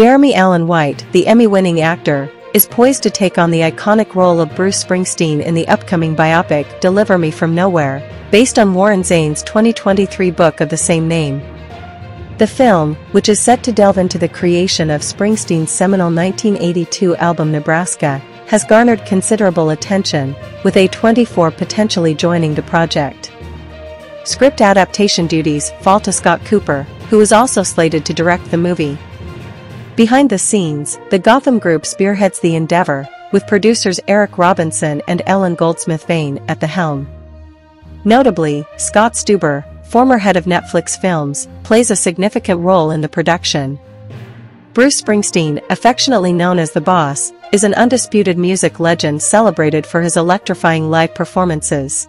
Jeremy Allen White, the Emmy-winning actor, is poised to take on the iconic role of Bruce Springsteen in the upcoming biopic Deliver Me From Nowhere, based on Warren Zanes' 2023 book of the same name. The film, which is set to delve into the creation of Springsteen's seminal 1982 album Nebraska, has garnered considerable attention, with A24 potentially joining the project. Script adaptation duties fall to Scott Cooper, who is also slated to direct the movie. Behind the scenes, the Gotham Group spearheads the endeavor, with producers Eric Robinson and Ellen Goldsmith-Vein at the helm. Notably, Scott Stuber, former head of Netflix Films, plays a significant role in the production. Bruce Springsteen, affectionately known as The Boss, is an undisputed music legend celebrated for his electrifying live performances.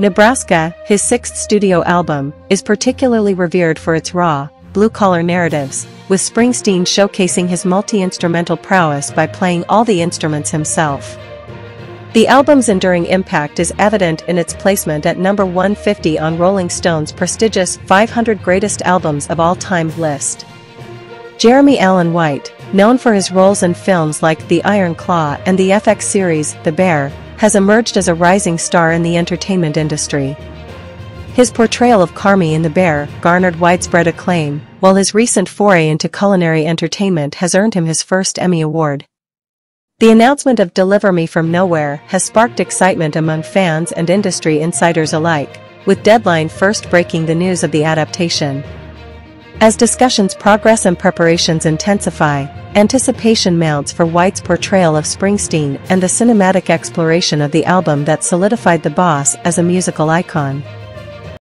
Nebraska, his sixth studio album, is particularly revered for its raw, blue-collar narratives, with Springsteen showcasing his multi-instrumental prowess by playing all the instruments himself. The album's enduring impact is evident in its placement at number 150 on Rolling Stone's prestigious 500 Greatest Albums of All Time list. Jeremy Allen White, known for his roles in films like The Iron Claw and the FX series The Bear, has emerged as a rising star in the entertainment industry. His portrayal of Carmi in The Bear garnered widespread acclaim, while his recent foray into culinary entertainment has earned him his first Emmy Award. The announcement of Deliver Me From Nowhere has sparked excitement among fans and industry insiders alike, with Deadline first breaking the news of the adaptation. As discussions progress and preparations intensify, anticipation mounts for White's portrayal of Springsteen and the cinematic exploration of the album that solidified The Boss as a musical icon.